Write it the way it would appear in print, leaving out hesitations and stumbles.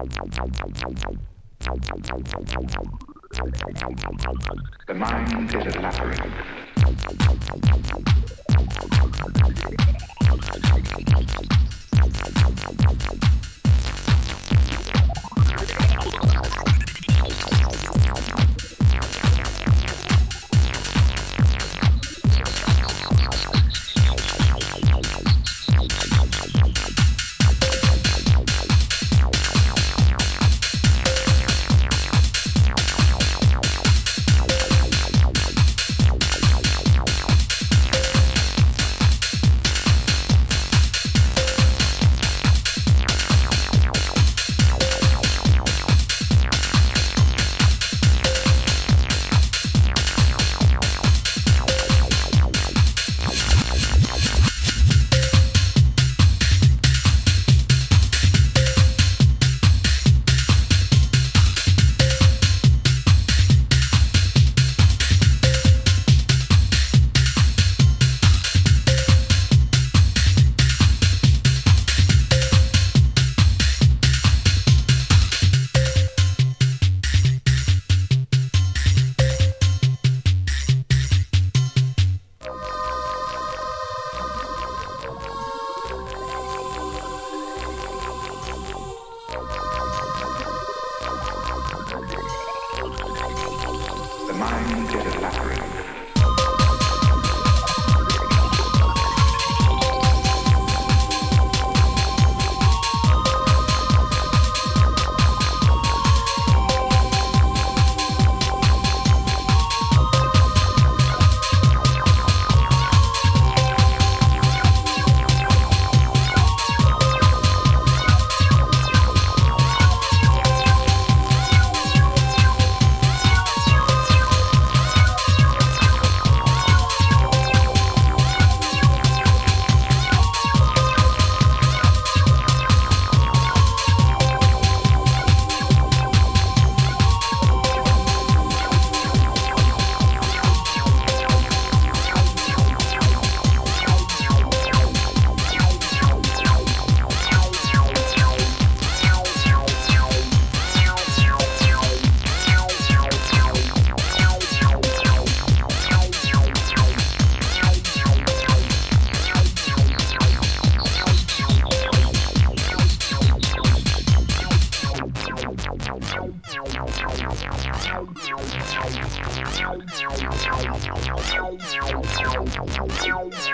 The mind is a labyrinth. Tell